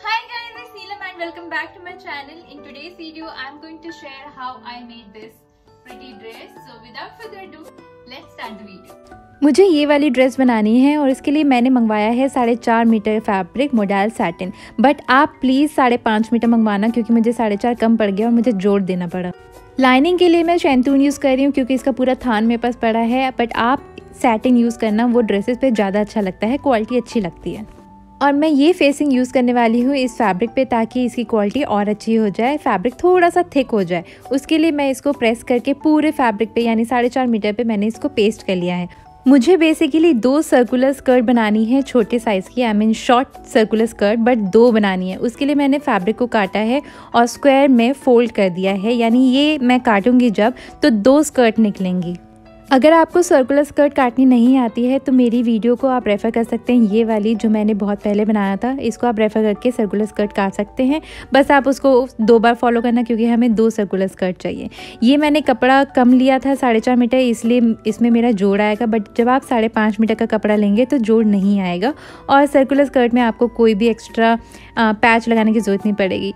Hi guys, it's Neelam and welcome back to my channel. In today's video, I'm going to share how I made this pretty dress. So without further ado, let's start the video. मुझे ये वाली dress बनानी है और इसके लिए मैंने मंगवाया है 4.5 metre fabric modal satin, but आप प्लीज़ 5.5 मीटर मंगवाना क्योंकि मुझे 4.5 कम पड़ गया और मुझे जोड़ देना पड़ा। लाइनिंग के लिए मैं शेंटून यूज़ कर रही हूँ क्योंकि इसका पूरा थान मेरे पास पड़ा है, बट आप सैटिन यूज़ करना, वो ड्रेसेस पे ज़्यादा अच्छा लगता है, क्वालिटी अच्छी लगती है। और मैं ये फेसिंग यूज़ करने वाली हूँ इस फैब्रिक पे ताकि इसकी क्वालिटी और अच्छी हो जाए, फैब्रिक थोड़ा सा थिक हो जाए। उसके लिए मैं इसको प्रेस करके पूरे फैब्रिक पे यानी 4.5 मीटर पे मैंने इसको पेस्ट कर लिया है। मुझे बेसिकली 2 सर्कुलर स्कर्ट बनानी है, छोटे साइज़ की, I mean short circular skirt, but 2 बनानी है। उसके लिए मैंने फैब्रिक को काटा है और स्क्वायर में फोल्ड कर दिया है, यानी ये मैं काटूँगी जब तो 2 स्कर्ट निकलेंगी। अगर आपको सर्कुलर स्कर्ट काटनी नहीं आती है तो मेरी वीडियो को आप रेफ़र कर सकते हैं, ये वाली जो मैंने बहुत पहले बनाया था, इसको आप रेफ़र करके सर्कुलर स्कर्ट काट सकते हैं। बस आप उसको 2 बार फॉलो करना क्योंकि हमें 2 सर्कुलर स्कर्ट चाहिए। ये मैंने कपड़ा कम लिया था 4.5 मीटर, इसलिए इसमें मेरा जोड़ आएगा, बट जब आप 5.5 मीटर का कपड़ा लेंगे तो जोड़ नहीं आएगा और सर्कुलर स्कर्ट में आपको कोई भी एक्स्ट्रा पैच लगाने की ज़रूरत नहीं पड़ेगी।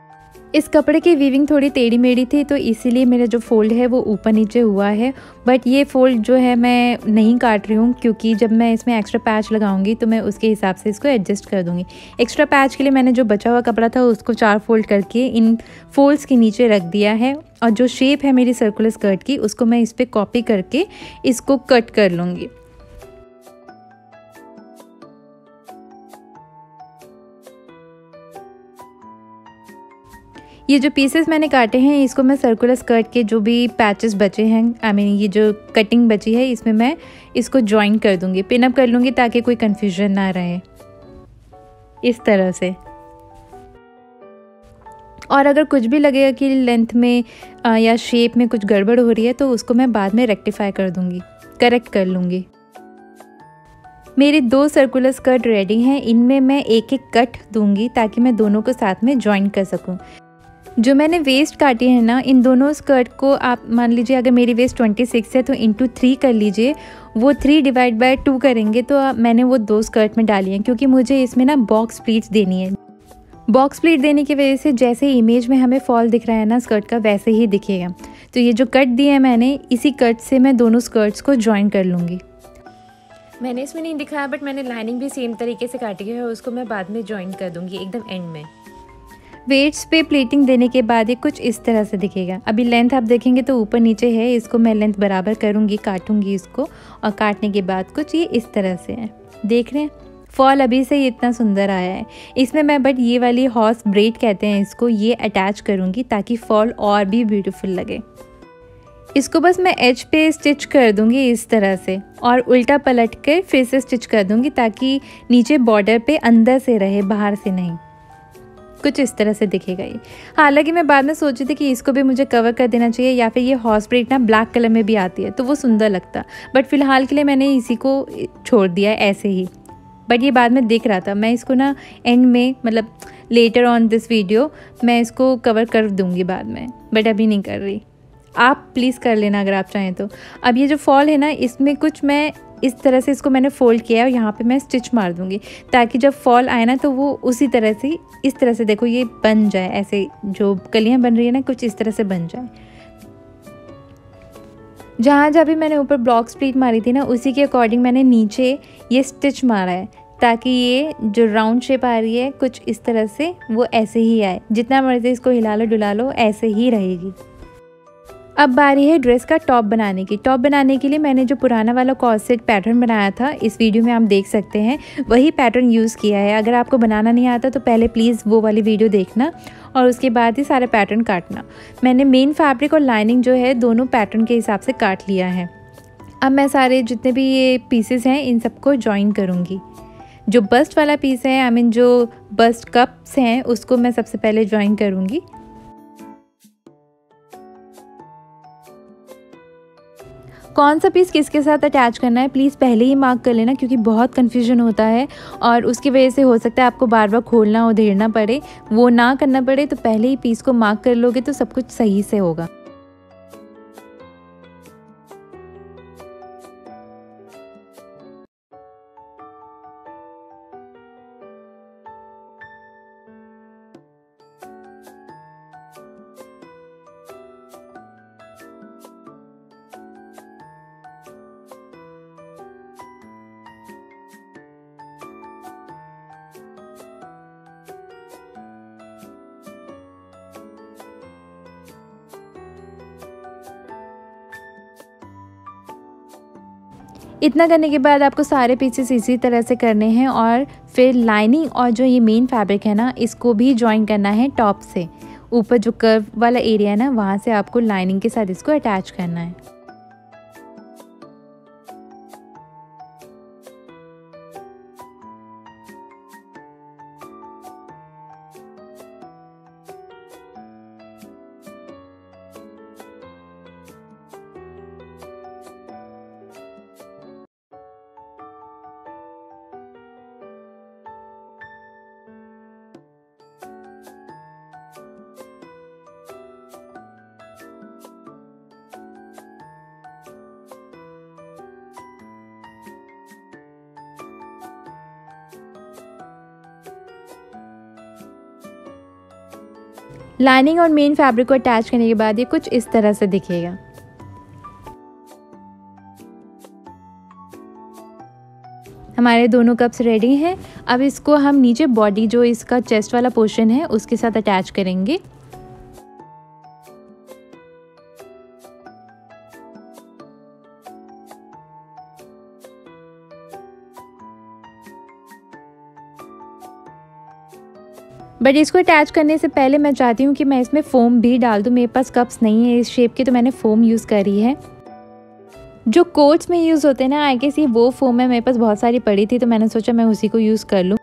इस कपड़े की वीविंग थोड़ी टेढ़ी मेढ़ी थी तो इसीलिए मेरा जो फोल्ड है वो ऊपर नीचे हुआ है, बट ये फोल्ड जो है मैं नहीं काट रही हूँ क्योंकि जब मैं इसमें एक्स्ट्रा पैच लगाऊंगी तो मैं उसके हिसाब से इसको एडजस्ट कर दूँगी। एक्स्ट्रा पैच के लिए मैंने जो बचा हुआ कपड़ा था उसको 4 फोल्ड करके इन फोल्ड्स के नीचे रख दिया है और जो शेप है मेरी सर्कुलर स्कर्ट की उसको मैं इस पर कॉपी करके इसको कट कर लूँगी। ये जो पीसेस मैंने काटे हैं इसको मैं सर्कुलर स्कर्ट के जो भी पैचेस बचे हैं, आई मीन ये जो कटिंग बची है इसमें मैं इसको जॉइन कर दूँगी, पिनअप कर लूँगी ताकि कोई कन्फ्यूजन ना रहे इस तरह से। और अगर कुछ भी लगेगा कि लेंथ में या शेप में कुछ गड़बड़ हो रही है तो उसको मैं बाद में रेक्टिफाई कर दूँगी, करेक्ट कर लूँगी। मेरे 2 सर्कुलर स्कर्ट रेडी हैं, इनमें मैं एक-एक कट दूँगी ताकि मैं दोनों को साथ में जॉइन कर सकूँ। जो मैंने वेस्ट काटी है ना, इन दोनों स्कर्ट को आप मान लीजिए अगर मेरी वेस्ट 26 है तो × 3 कर लीजिए, वो 3 / 2 करेंगे तो मैंने वो 2 स्कर्ट में डाली हैं क्योंकि मुझे इसमें ना बॉक्स प्लीट्स देनी है। बॉक्स प्लीट देने की वजह से जैसे इमेज में हमें फॉल दिख रहा है ना स्कर्ट का, वैसे ही दिखेगा। तो ये जो कट दिए है मैंने, इसी कट से मैं दोनों स्कर्ट्स को ज्वाइन कर लूँगी। मैंने इसमें नहीं दिखाया बट मैंने लाइनिंग भी सेम तरीके से काटी है और उसको मैं बाद में ज्वाइन कर दूँगी एकदम एंड में। वेट्स पे प्लेटिंग देने के बाद ये कुछ इस तरह से दिखेगा। अभी लेंथ आप देखेंगे तो ऊपर नीचे है, इसको मैं लेंथ बराबर करूँगी, काटूँगी इसको और काटने के बाद कुछ ये इस तरह से है। देख रहे हैं फॉल अभी से ये इतना सुंदर आया है इसमें मैं, बट ये वाली हॉर्स ब्रेड कहते हैं इसको, ये अटैच करूँगी ताकि फॉल और भी ब्यूटीफुल लगे। इसको बस मैं एज पे स्टिच कर दूँगी इस तरह से और उल्टा पलट कर फिर से स्टिच कर दूँगी ताकि नीचे बॉर्डर पे अंदर से रहे, बाहर से नहीं। कुछ इस तरह से दिखेगा ये। हालांकि मैं बाद में सोची थी कि इसको भी मुझे कवर कर देना चाहिए या फिर ये हॉर्स प्रिंट ना ब्लैक कलर में भी आती है तो वो सुंदर लगता, बट फिलहाल के लिए मैंने इसी को छोड़ दिया है ऐसे ही। बट ये बाद में दिख रहा था, मैं इसको ना एंड में, मतलब लेटर ऑन दिस वीडियो मैं इसको कवर कर दूँगी बाद में, बट अभी नहीं कर रही। आप प्लीज़ कर लेना अगर आप चाहें तो। अब ये जो फॉल है ना, इसमें कुछ मैं इस तरह से इसको मैंने फोल्ड किया है और यहाँ पे मैं स्टिच मार दूँगी ताकि जब फॉल आए ना तो वो उसी तरह से, इस तरह से देखो ये बन जाए, ऐसे जो कलियाँ बन रही है ना कुछ इस तरह से बन जाए। जहाँ भी मैंने ऊपर ब्लॉक स्प्लीट मारी थी ना उसी के अकॉर्डिंग मैंने नीचे ये स्टिच मारा है ताकि ये जो राउंड शेप आ रही है कुछ इस तरह से वो ऐसे ही आए। जितना मर्जी इसको हिला लो डुला लो ऐसे ही रहेगी। अब बारी है ड्रेस का टॉप बनाने की। टॉप बनाने के लिए मैंने जो पुराना वाला कॉर्सेट पैटर्न बनाया था इस वीडियो में आप देख सकते हैं, वही पैटर्न यूज़ किया है। अगर आपको बनाना नहीं आता तो पहले प्लीज़ वो वाली वीडियो देखना और उसके बाद ही सारे पैटर्न काटना। मैंने मेन फैब्रिक और लाइनिंग जो है दोनों पैटर्न के हिसाब से काट लिया है। अब मैं सारे जितने भी ये पीसेस हैं इन सबको ज्वाइन करूँगी। जो बस्ट वाला पीस है, आई मीन जो बस्ट कप्स हैं, उसको मैं सबसे पहले ज्वाइन करूँगी। कौन सा पीस किसके साथ अटैच करना है प्लीज़ पहले ही मार्क कर लेना क्योंकि बहुत कन्फ्यूजन होता है और उसकी वजह से हो सकता है आपको बार बार खोलना उधेड़ना पड़े, वो ना करना पड़े। तो पहले ही पीस को मार्क कर लोगे तो सब कुछ सही से होगा। इतना करने के बाद आपको सारे पीसेस इसी तरह से करने हैं और फिर लाइनिंग और जो ये मेन फैब्रिक है ना, इसको भी ज्वाइन करना है टॉप से। ऊपर जो कर्व वाला एरिया है ना, वहाँ से आपको लाइनिंग के साथ इसको अटैच करना है। लाइनिंग और मेन फैब्रिक को अटैच करने के बाद ये कुछ इस तरह से दिखेगा। हमारे दोनों कप्स रेडी हैं। अब इसको हम नीचे बॉडी जो इसका चेस्ट वाला पोर्शन है उसके साथ अटैच करेंगे। बट इसको अटैच करने से पहले मैं चाहती हूँ कि मैं इसमें फ़ोम भी डाल दूँ। मेरे पास कप्स नहीं है इस शेप के, तो मैंने फ़ोम यूज़ करी है। जो कोट्स में यूज़ होते हैं ना, आई गेस ये वो फ़ोम है। मेरे पास बहुत सारी पड़ी थी तो मैंने सोचा मैं उसी को यूज़ कर लूँ।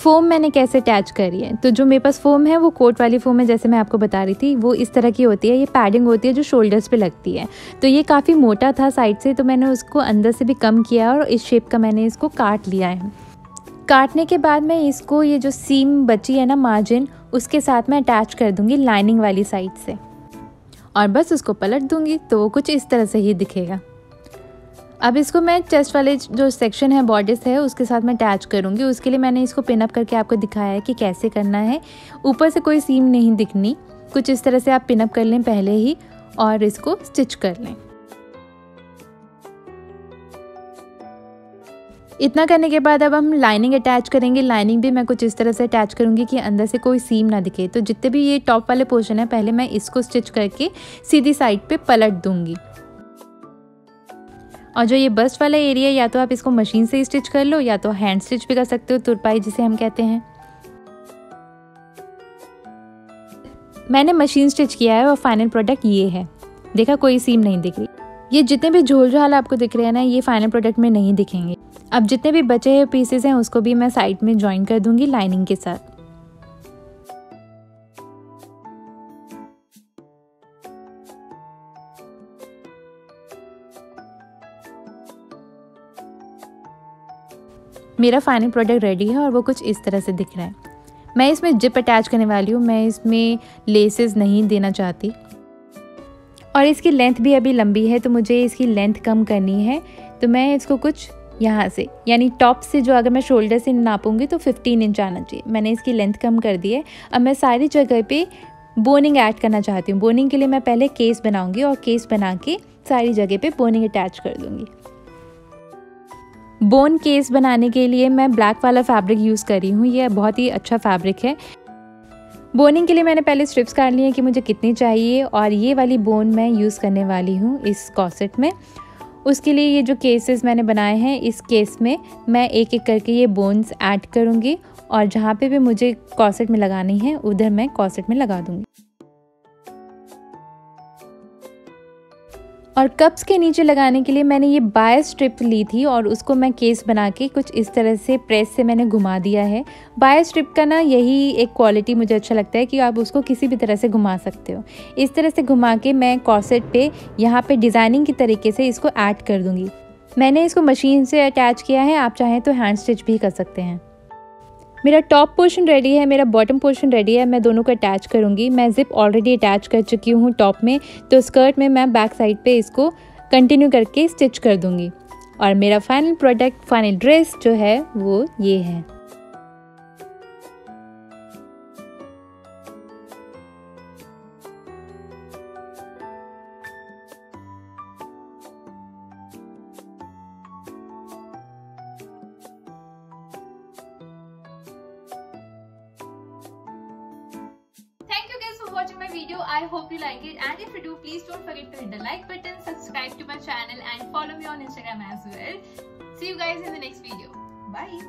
फ़ोम मैंने कैसे अटैच करी है, तो जो मेरे पास फ़ोम है वो कोट वाली फ़ोम है, जैसे मैं आपको बता रही थी। वो इस तरह की होती है, ये पैडिंग होती है जो शोल्डर्स पे लगती है। तो ये काफ़ी मोटा था साइड से, तो मैंने उसको अंदर से भी कम किया और इस शेप का मैंने इसको काट लिया है। काटने के बाद मैं इसको ये जो सीम बची है ना, मार्जिन, उसके साथ मैं अटैच कर दूँगी लाइनिंग वाली साइड से और बस उसको पलट दूँगी, तो वो कुछ इस तरह से ही दिखेगा। अब इसको मैं चेस्ट वाले जो सेक्शन है, बॉडीज है, उसके साथ मैं अटैच करूँगी। उसके लिए मैंने इसको पिन अप करके आपको दिखाया है कि कैसे करना है। ऊपर से कोई सीम नहीं दिखनी, कुछ इस तरह से आप पिन अप कर लें पहले ही और इसको स्टिच कर लें। इतना करने के बाद अब हम लाइनिंग अटैच करेंगे। लाइनिंग भी मैं कुछ इस तरह से अटैच करूँगी कि अंदर से कोई सीम ना दिखे। तो जितने भी ये टॉप वाले पोर्शन है, पहले मैं इसको स्टिच करके सीधी साइड पर पलट दूँगी। और जो ये बस्ट वाला एरिया, या तो आप इसको मशीन से स्टिच कर लो या तो हैंड स्टिच भी कर सकते हो, तुरपाई जिसे हम कहते हैं। मैंने मशीन स्टिच किया है और फाइनल प्रोडक्ट ये है। देखा, कोई सीम नहीं दिख रही। ये जितने भी झोल झाल आपको दिख रहे हैं ना, ये फाइनल प्रोडक्ट में नहीं दिखेंगे। अब जितने भी बचे हुए पीसेस हैं उसको भी मैं साइड में ज्वाइन कर दूंगी लाइनिंग के साथ। मेरा फाइनल प्रोडक्ट रेडी है और वो कुछ इस तरह से दिख रहा है। मैं इसमें जिप अटैच करने वाली हूँ, मैं इसमें लेसेस नहीं देना चाहती। और इसकी लेंथ भी अभी लंबी है तो मुझे इसकी लेंथ कम करनी है। तो मैं इसको कुछ यहाँ से, यानी टॉप से जो, अगर मैं शोल्डर से नापूंगी तो 15 इंच आना चाहिए। मैंने इसकी लेंथ कम कर दी है। अब मैं सारी जगह पे बोनिंग ऐड करना चाहती हूँ। बोनिंग के लिए मैं पहले केस बनाऊँगी और केस बना के सारी जगह पर बोनिंग अटैच कर दूँगी। बोन केस बनाने के लिए मैं ब्लैक वाला फैब्रिक यूज़ कर रही हूँ। यह बहुत ही अच्छा फैब्रिक है। बोनिंग के लिए मैंने पहले स्ट्रिप्स काट ली हैं कि मुझे कितनी चाहिए, और ये वाली बोन मैं यूज़ करने वाली हूँ इस कॉसेट में। उसके लिए ये जो केसेस मैंने बनाए हैं, इस केस में मैं एक एक करके ये बोन्स ऐड करूँगी और जहाँ पे भी मुझे कॉसेट में लगानी है उधर मैं कॉसेट में लगा दूँगी। और कप्स के नीचे लगाने के लिए मैंने ये बाय स्ट्रिप ली थी और उसको मैं केस बना के कुछ इस तरह से प्रेस से मैंने घुमा दिया है। बाय स्ट्रिप का ना यही एक क्वालिटी मुझे अच्छा लगता है कि आप उसको किसी भी तरह से घुमा सकते हो। इस तरह से घुमा के मैं कॉर्सेट पे यहाँ पे डिज़ाइनिंग के तरीके से इसको ऐड कर दूँगी। मैंने इसको मशीन से अटैच किया है, आप चाहें तो हैंड स्टिच भी कर सकते हैं। मेरा टॉप पोर्शन रेडी है, मेरा बॉटम पोर्शन रेडी है। मैं दोनों को अटैच करूँगी। मैं ज़िप ऑलरेडी अटैच कर चुकी हूँ टॉप में, तो स्कर्ट में मैं बैक साइड पे इसको कंटिन्यू करके स्टिच कर दूँगी। और मेरा फाइनल प्रोडक्ट, फाइनल ड्रेस जो है वो ये है। for watching my video. I hope you like it, and if you do, please don't forget to hit the like button, subscribe to my channel and follow me on Instagram as well. See you guys in the next video. Bye.